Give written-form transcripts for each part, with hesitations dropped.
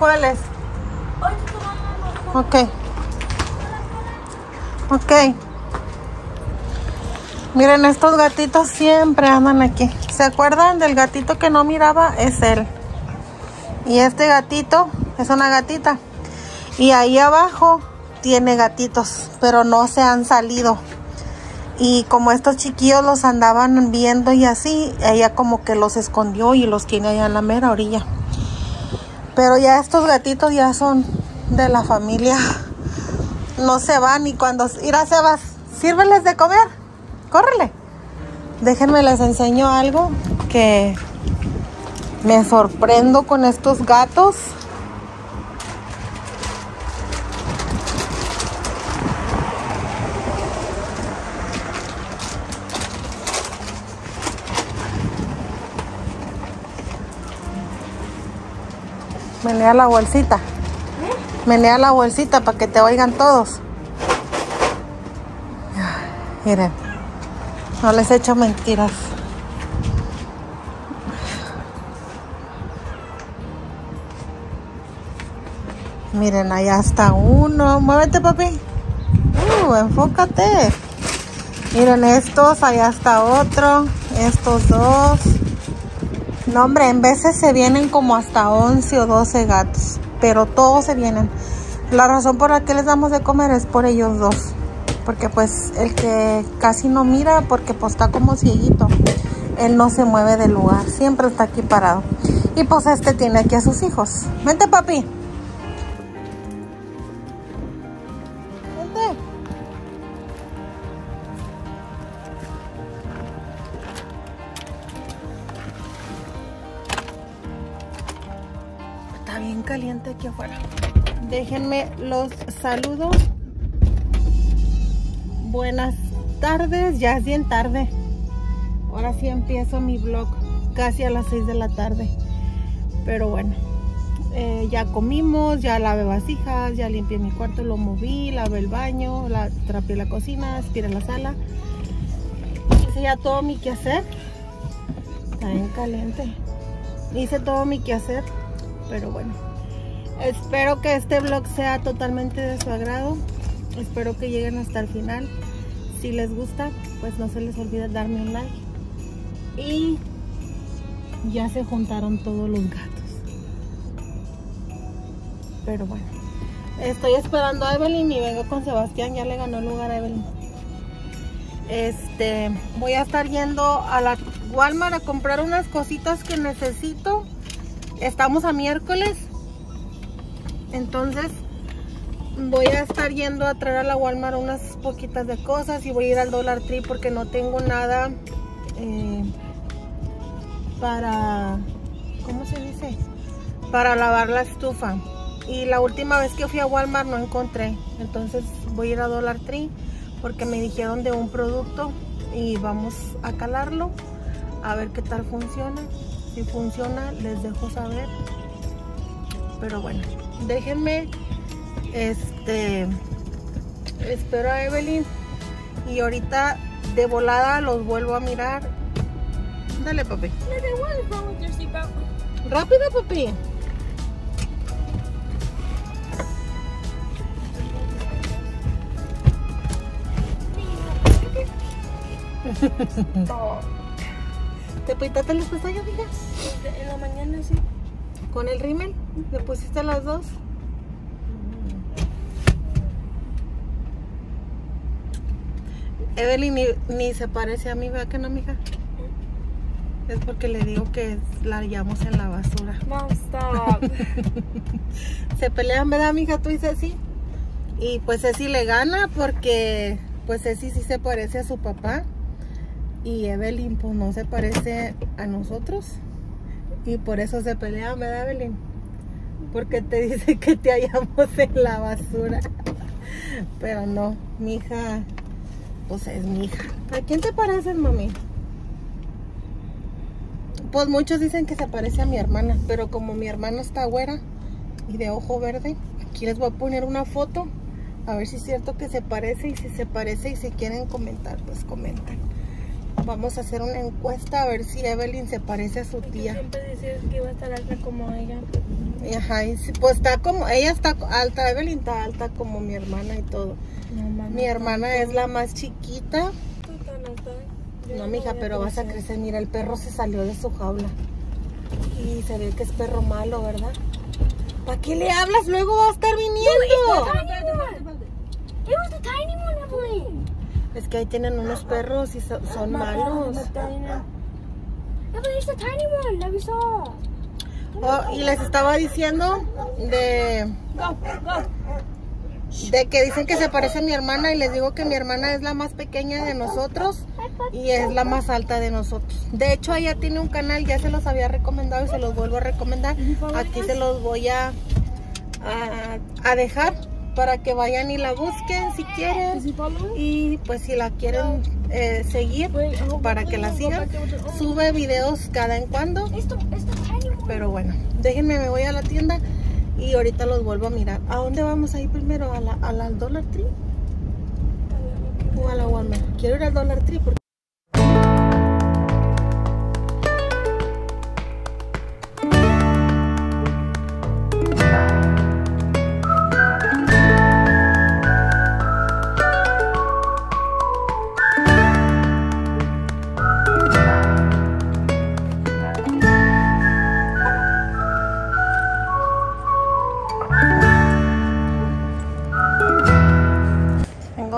¿cuál es? Ok. Ok. Miren, estos gatitos siempre andan aquí. ¿Se acuerdan del gatito que no miraba? Es él. Y este gatito es una gatita. Y ahí abajo tiene gatitos, pero no se han salido. Y como estos chiquillos los andaban viendo y así, ella como que los escondió y los tiene allá en la mera orilla. Pero ya estos gatitos ya son de la familia. No se van. Y cuando... Mira, Sebas, sírveles de comer. ¡Córrele! Déjenme les enseño algo que me sorprendo con estos gatos. Menea la bolsita. Menea la bolsita para que te oigan todos. Miren, no les echo mentiras. Miren, allá está uno. Muévete, papi. Enfócate. Miren estos, allá está otro. Estos dos. No, hombre, en veces se vienen como hasta 11 o 12 gatos, pero todos se vienen. La razón por la que les damos de comer es por ellos dos, porque pues el que casi no mira, porque pues está como cieguito, él no se mueve del lugar, siempre está aquí parado. Y pues este tiene aquí a sus hijos. Vente, papi. Bien caliente aquí afuera. Déjenme los saludos. Buenas tardes, ya es bien tarde. Ahora sí empiezo mi vlog casi a las 6 de la tarde. Pero bueno, ya comimos, ya lavé vasijas, ya limpié mi cuarto, lo moví, lavé el baño, trapeé la cocina, aspiré la sala. Hice ya todo mi quehacer. Está bien caliente. Hice todo mi quehacer. Pero bueno, espero que este vlog sea totalmente de su agrado. Espero que lleguen hasta el final. Si les gusta, pues no se les olvide darme un like. Y ya se juntaron todos los gatos. Pero bueno, estoy esperando a Evelyn y vengo con Sebastián. Ya le ganó el lugar a Evelyn. Voy a estar yendo a la Walmart a comprar unas cositas que necesito. Estamos a miércoles, entonces voy a estar yendo a traer a la Walmart unas poquitas de cosas y voy a ir al Dollar Tree porque no tengo nada para, ¿cómo se dice? Para lavar la estufa. Y la última vez que fui a Walmart no encontré, entonces voy a ir a Dollar Tree porque me dijeron de un producto y vamos a calarlo a ver qué tal funciona. Si funciona, les dejo saber. Pero bueno, déjenme. Espero a Evelyn. Y ahorita de volada los vuelvo a mirar. Dale, papi. Rápido, papi. ¿Te pintaste los pestañas, hija? En la mañana, sí. ¿Con el rímel? ¿Le pusiste las dos? Evelyn ni se parece a mí, ¿verdad que no, mija? Es porque le digo que la hallamos en la basura. No, stop. Se pelean, ¿verdad, mija? Tú y Ceci. Y pues Ceci le gana porque pues Ceci sí se parece a su papá. Y Evelyn pues no se parece a nosotros. Y por eso se pelean, ¿verdad, Evelyn? Porque te dice que te hallamos en la basura. Pero no, mi hija, pues es mi hija. ¿A quién te pareces, mami? Pues muchos dicen que se parece a mi hermana. Pero como mi hermana está güera y de ojo verde, aquí les voy a poner una foto. A ver si es cierto que se parece. Y si se parece y si quieren comentar, pues comentan. Vamos a hacer una encuesta a ver si Evelyn se parece a su tía. Siempre decías que iba a estar alta como ella. Ajá, y pues está como, ella está alta, Evelyn está alta como mi hermana y todo. Mi hermana es la más chiquita. No, mija, pero vas a crecer. Mira, el perro se salió de su jaula. Y se ve que es perro malo, ¿verdad? ¿Para qué le hablas? Luego va a estar viniendo. Es que ahí tienen unos perros y son malos. Oh, y les estaba diciendo de que dicen que se parece a mi hermana, y les digo que mi hermana es la más pequeña de nosotros y es la más alta de nosotros. De hecho, ella tiene un canal, ya se los había recomendado y se los vuelvo a recomendar. Aquí se los voy a dejar para que vayan y la busquen si quieren, y pues si la quieren seguir, para que la sigan. Sube videos cada en cuando, pero bueno, déjenme, me voy a la tienda y ahorita los vuelvo a mirar. ¿A dónde vamos a ir primero? ¿A la Dollar Tree o a la Walmart? Quiero ir al Dollar Tree porque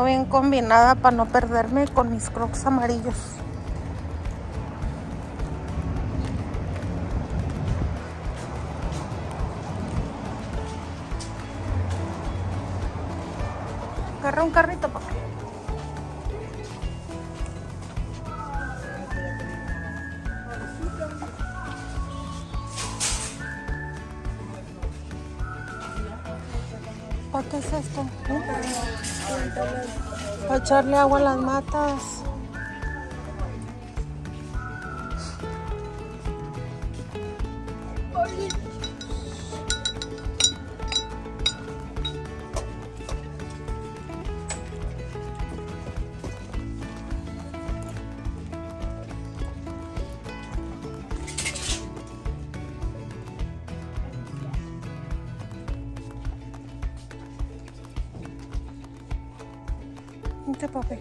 bien combinada para no perderme con mis Crocs amarillos. Agarra un carrito para acá. ¿Para qué es esto? Para echarle agua a las matas. Este papel.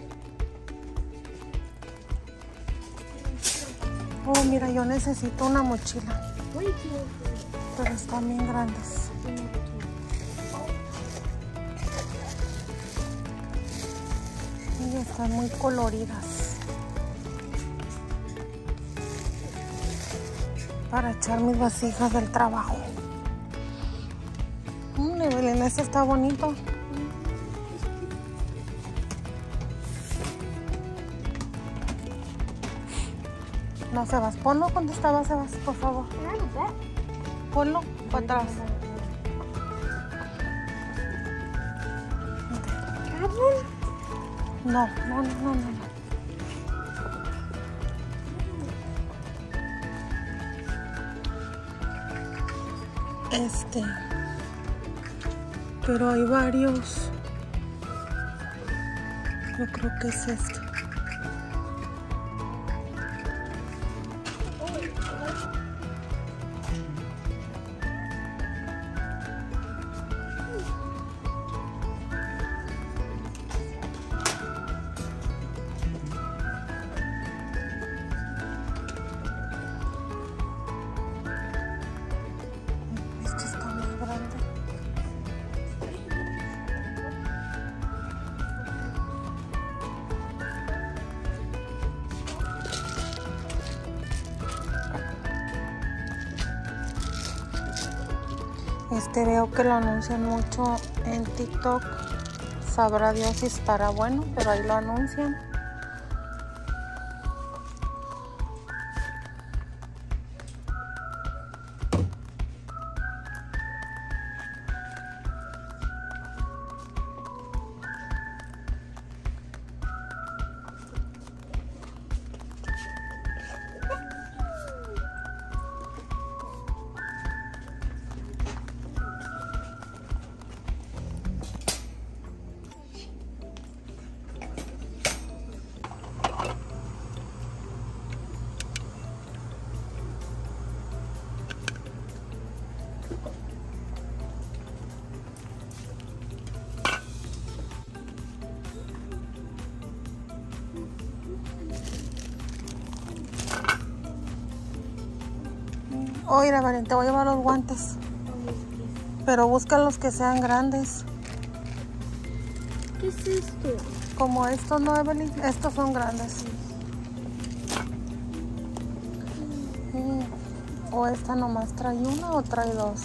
Oh, mira, yo necesito una mochila, pero están bien grandes. Y están muy coloridas. Para echar mis vasijas del trabajo. Evelyn, este está bonito. No, Sebas, ponlo donde estaba, Sebas, por favor. Ponlo para atrás. No, no, no, no, no. Pero hay varios. Yo creo que es este. Veo que lo anuncian mucho en TikTok. Sabrá Dios si estará bueno, pero ahí lo anuncian. Oye, Valen, te voy a llevar los guantes. Pero busca los que sean grandes. ¿Qué es esto? Como estos, ¿no, Evelyn? Estos son grandes. O esta nomás trae una o trae dos.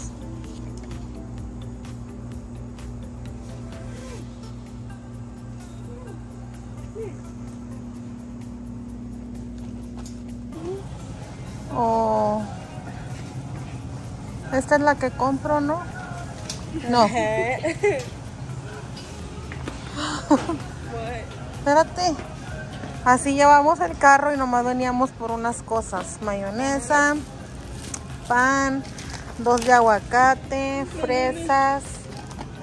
O esta es la que compro, ¿no? No. Espérate. Así llevamos el carro y nomás veníamos por unas cosas. Mayonesa, pan, dos de aguacate, fresas.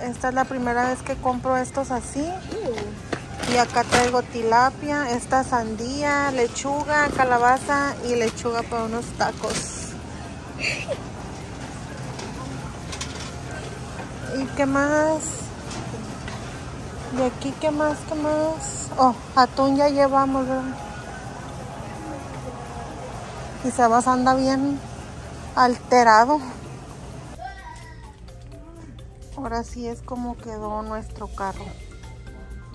Esta es la primera vez que compro estos así. Y acá traigo tilapia, esta sandía, lechuga, calabaza y lechuga para unos tacos. ¿Y qué más? De aquí, ¿qué más? ¿Qué más? Oh, atún ya llevamos, ¿verdad? Y Sebas anda bien alterado. Ahora sí es como quedó nuestro carro.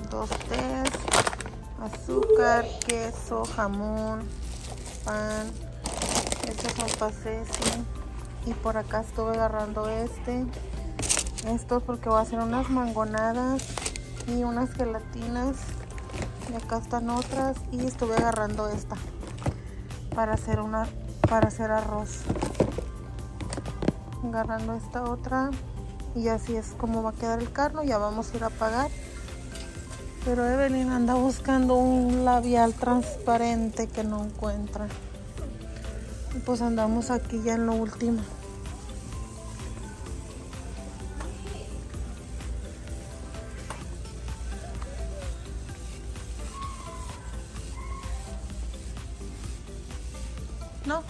Dos tés, azúcar, queso, jamón, pan. Estos son pases, ¿sí? Y por acá estuve agarrando estos porque voy a hacer unas mangonadas y unas gelatinas. Y acá están otras. Y estuve agarrando esta para hacer arroz. Agarrando esta otra. Y así es como va a quedar el carro. Ya vamos a ir a pagar. Pero Evelyn anda buscando un labial transparente que no encuentra. Y pues andamos aquí ya en lo último. No,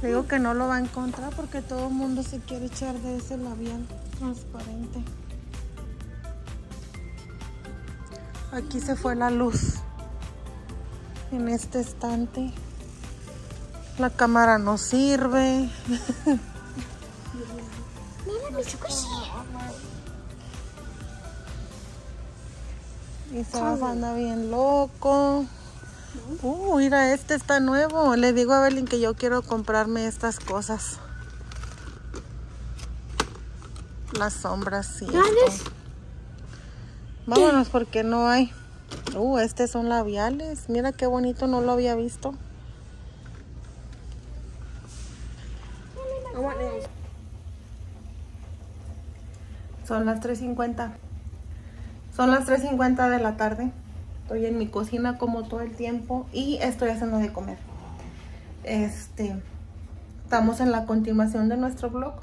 le digo que no lo va a encontrar porque todo el mundo se quiere echar de ese labial transparente. Aquí se fue la luz en este estante. La cámara no sirve. Mira mi chocochilla. Y Sebas anda bien loco. Mira, este está nuevo. Le digo a Evelyn que yo quiero comprarme estas cosas. Las sombras, sí. Vámonos porque no hay. Estos son labiales. Mira qué bonito, no lo había visto. Son las 3:50. Son las 3:50 de la tarde. Estoy en mi cocina como todo el tiempo y estoy haciendo de comer. Estamos en la continuación de nuestro vlog.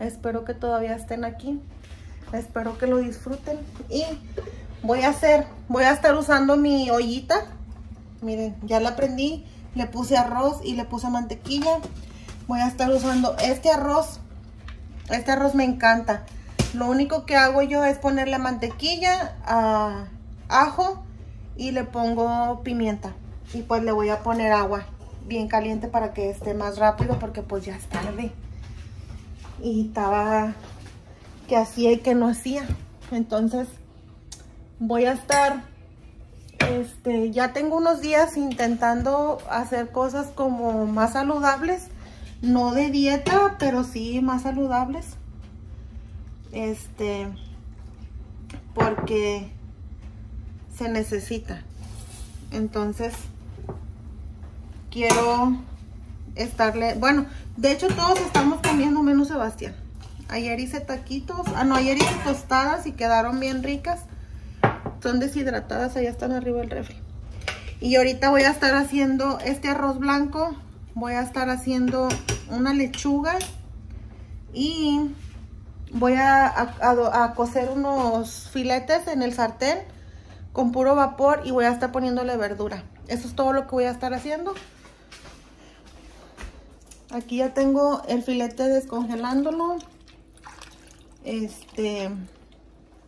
Espero que todavía estén aquí. Espero que lo disfruten. Y voy a estar usando mi ollita. Miren, ya la prendí. Le puse arroz y le puse mantequilla. Voy a estar usando este arroz. Este arroz me encanta. Lo único que hago yo es ponerle mantequilla, ajo y le pongo pimienta. Y pues le voy a poner agua bien caliente para que esté más rápido porque pues ya es tarde. Y estaba... que hacía y que no hacía. Entonces voy a estar ya tengo unos días intentando hacer cosas como más saludables, no de dieta, pero sí más saludables, porque se necesita. Entonces quiero estarle, bueno, de hecho todos estamos comiendo menos Sebastián. Ayer hice taquitos, ayer hice tostadas y quedaron bien ricas. Son deshidratadas, allá están arriba el refri. Y ahorita voy a estar haciendo este arroz blanco. Voy a estar haciendo una lechuga. Y voy a cocer unos filetes en el sartén con puro vapor y voy a estar poniéndole verdura. Eso es todo lo que voy a estar haciendo. Aquí ya tengo el filete descongelándolo.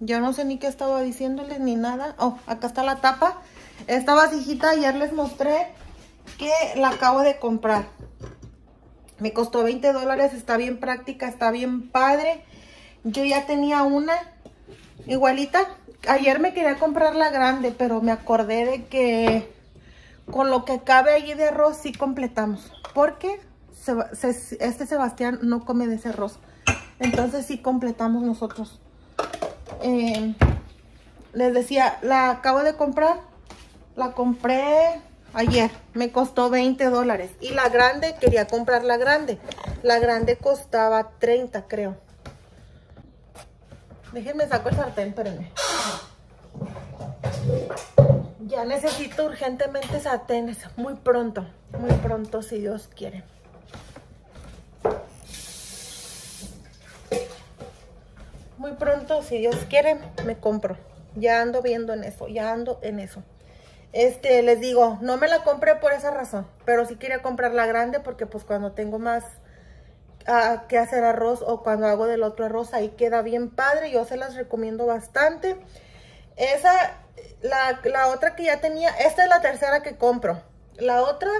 Yo no sé ni qué estaba diciéndoles ni nada. Acá está la tapa. Esta vasijita ayer les mostré que la acabo de comprar. Me costó $20, está bien práctica, está bien padre. Yo ya tenía una igualita. Ayer me quería comprar la grande, pero me acordé de que con lo que cabe allí de arroz sí completamos. Porque este Sebastián no come de ese arroz. Entonces sí completamos nosotros. Les decía, la acabo de comprar. La compré ayer. Me costó $20. Y la grande, quería comprar la grande. La grande costaba 30, creo. Déjenme saco el sartén, espérenme. Ya necesito urgentemente sartenes. Muy pronto, si Dios quiere. Muy pronto, si Dios quiere, me compro. Ya ando viendo en eso, les digo, no me la compré por esa razón, pero sí quería comprar la grande porque pues cuando tengo más que hacer arroz o cuando hago del otro arroz, ahí queda bien padre. Yo se las recomiendo bastante. Esa, la otra que ya tenía, esta es la tercera que compro. La otra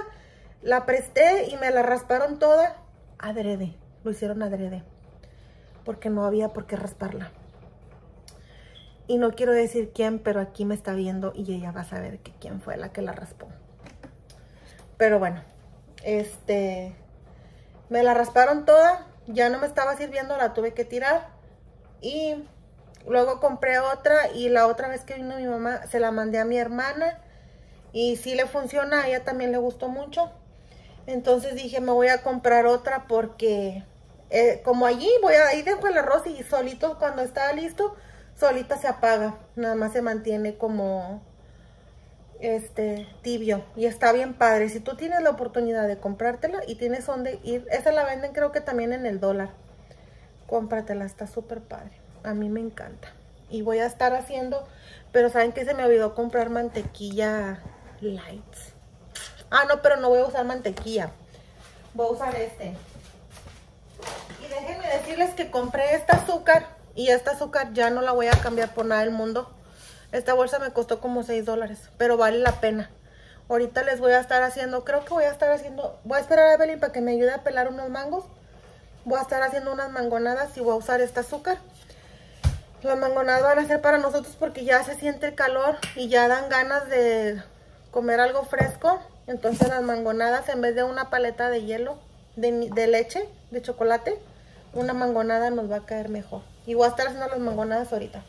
la presté y me la rasparon toda adrede, lo hicieron adrede, porque no había por qué rasparla. Y no quiero decir quién, pero aquí me está viendo y ella va a saber que quién fue la que la raspó. Pero bueno, me la rasparon toda. Ya no me estaba sirviendo, la tuve que tirar. Y luego compré otra y la otra vez que vino mi mamá se la mandé a mi hermana. Y sí le funciona, a ella también le gustó mucho. Entonces dije, me voy a comprar otra porque como allí, ahí dejo el arroz y solito cuando está listo... solita se apaga, nada más se mantiene como tibio y está bien padre. Si tú tienes la oportunidad de comprártela y tienes dónde ir, esa la venden creo que también en el Dólar, cómpratela, está súper padre, a mí me encanta. Y voy a estar haciendo, pero saben que se me olvidó comprar mantequilla lights. Ah no, pero no voy a usar mantequilla, voy a usar y déjenme decirles que compré esta azúcar. Y esta azúcar ya no la voy a cambiar por nada del mundo. Esta bolsa me costó como $6, pero vale la pena. Ahorita les voy a estar haciendo, creo que voy a estar haciendo, voy a esperar a Evelyn para que me ayude a pelar unos mangos. Voy a estar haciendo unas mangonadas y voy a usar esta azúcar. Las mangonadas van a ser para nosotros porque ya se siente el calor y ya dan ganas de comer algo fresco. Entonces las mangonadas, en vez de una paleta de hielo, de leche, de chocolate, una mangonada nos va a caer mejor. Y voy a estar haciendo las mangonadas ahorita.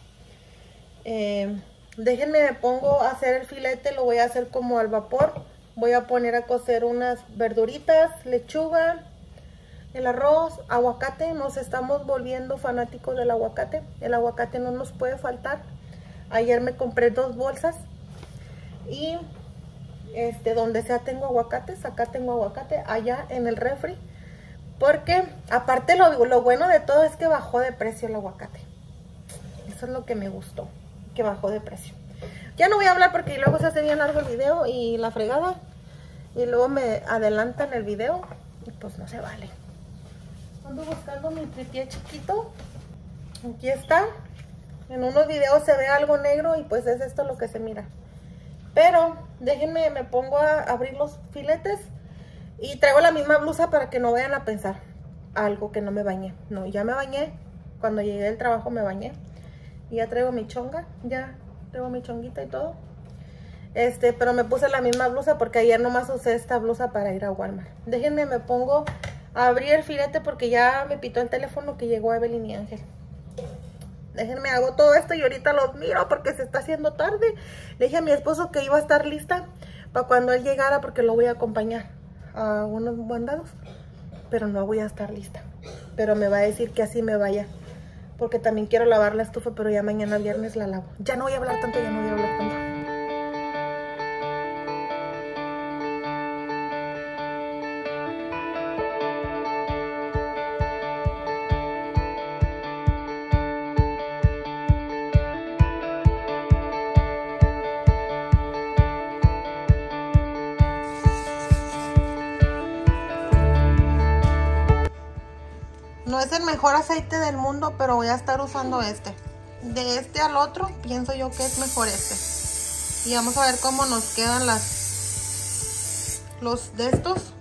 Déjenme, me pongo a hacer el filete. Lo voy a hacer como al vapor. Voy a poner a cocer unas verduritas, lechuga, el arroz, aguacate. Nos estamos volviendo fanáticos del aguacate. El aguacate no nos puede faltar. Ayer me compré 2 bolsas. Y donde sea tengo aguacates. Acá tengo aguacate. Allá en el refri. Porque, aparte, lo bueno de todo es que bajó de precio el aguacate. Eso es lo que me gustó, que bajó de precio. Ya no voy a hablar porque luego se hace bien largo el video y la fregada. Y luego me adelantan el video y pues no se vale. Ando buscando mi tripié chiquito. Aquí está. En unos videos se ve algo negro y pues es esto lo que se mira. Pero, déjenme, me pongo a abrir los filetes. Y traigo la misma blusa para que no vayan a pensar algo que no me bañé. No, ya me bañé. Cuando llegué del trabajo me bañé. Y ya traigo mi chonga. Ya traigo mi chonguita y todo. Pero me puse la misma blusa porque ayer nomás usé esta blusa para ir a Walmart. Déjenme, me pongo a abrir el filete porque ya me pitó el teléfono que llegó Evelyn y Ángel. Déjenme, hago todo esto y ahorita los miro porque se está haciendo tarde. Le dije a mi esposo que iba a estar lista para cuando él llegara porque lo voy a acompañar a unos mandados, pero no voy a estar lista, pero me va a decir que así me vaya, porque también quiero lavar la estufa, pero ya mañana viernes la lavo. Ya no voy a hablar tanto, es el mejor aceite del mundo, pero voy a estar usando de este al otro. Pienso yo que es mejor y vamos a ver cómo nos quedan los de estos.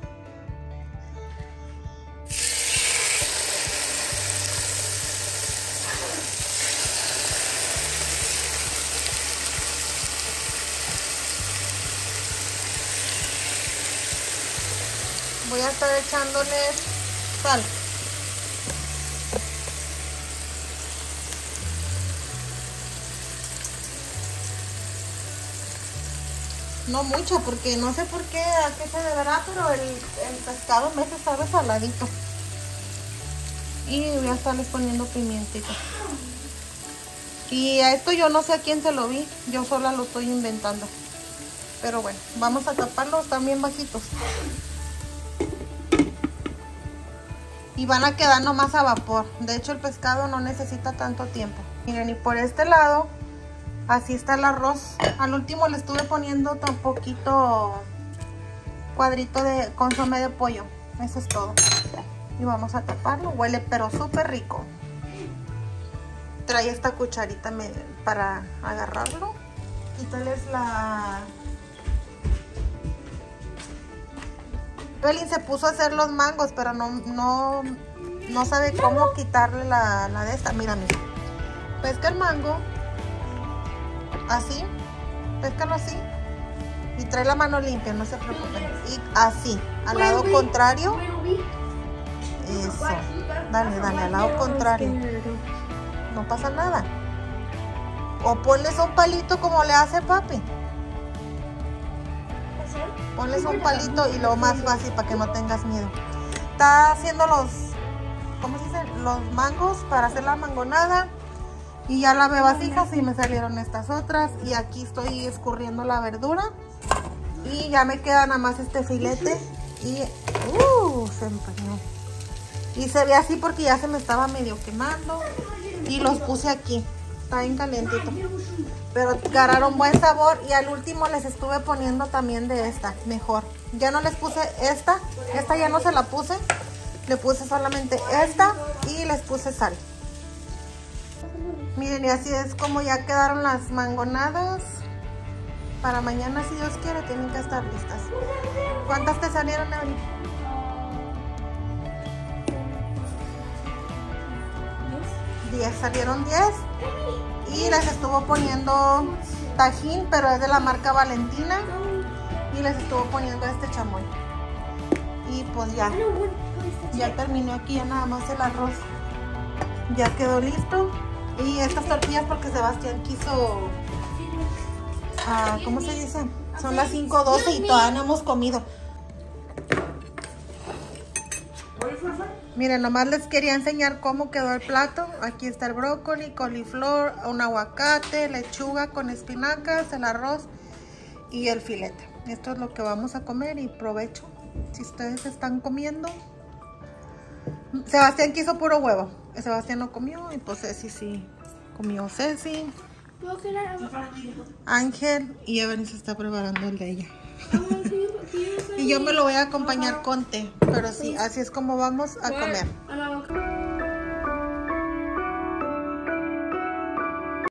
voy a estar echándoles sal. No mucho, porque no sé por qué, a qué se deberá, pero el pescado me sabe saladito. Y voy a estarles poniendo pimientito. Y a esto yo no sé a quién se lo vi, yo sola lo estoy inventando. Pero bueno, vamos a taparlos también bajitos. Y van a quedar nomás a vapor. De hecho, el pescado no necesita tanto tiempo. Miren, y por este lado, así está el arroz. Al último le estuve poniendo tan poquito cuadrito de consomé de pollo. Eso es todo. Y vamos a taparlo. Huele pero súper rico. Trae esta cucharita para agarrarlo. Quítales la... Evelyn se puso a hacer los mangos, pero no sabe cómo quitarle la de esta. Mira, mira. Pesca el mango. Así. Péscalo así. Y trae la mano limpia, no se preocupen. Y así. Al lado contrario. Eso. Dale, dale. Al lado contrario. No pasa nada. O ponles un palito como le hace papi. Ponles un palito y lo más fácil para que no tengas miedo. Está haciendo los, ¿cómo se dice? Los mangos para hacer la mangonada. Y ya lavé vasijas y me salieron estas otras. Y aquí estoy escurriendo la verdura. Y ya me queda nada más este filete. Y se empañó. Y se ve así porque ya se me estaba medio quemando. Y los puse aquí. Está bien calientito, pero agarraron buen sabor. Y al último les estuve poniendo también de esta, mejor. Ya no les puse esta ya no se la puse. Le puse solamente esta y les puse sal. Miren, y así es como ya quedaron las mangonadas. Para mañana, si Dios quiere, tienen que estar listas. ¿Cuántas te salieron, Evelyn? Salieron 10 y les estuvo poniendo tajín, pero es de la marca Valentina, y les estuvo poniendo este chamoy. Y pues ya terminó aquí, ya nada más el arroz ya quedó listo. Y estas tortillas, porque Sebastián quiso, ¿cómo se dice? Son las 5:12 y todavía no hemos comido. Miren, nomás les quería enseñar cómo quedó el plato. Aquí está el brócoli, coliflor, un aguacate, lechuga con espinacas, el arroz y el filete. Esto es lo que vamos a comer, y provecho si ustedes están comiendo. Sebastián quiso puro huevo. Sebastián no comió, y pues Ceci sí comió. Ceci, Ángel y Evelyn se está preparando el de ella. Y yo me lo voy a acompañar con té, pero sí, así es como vamos a comer.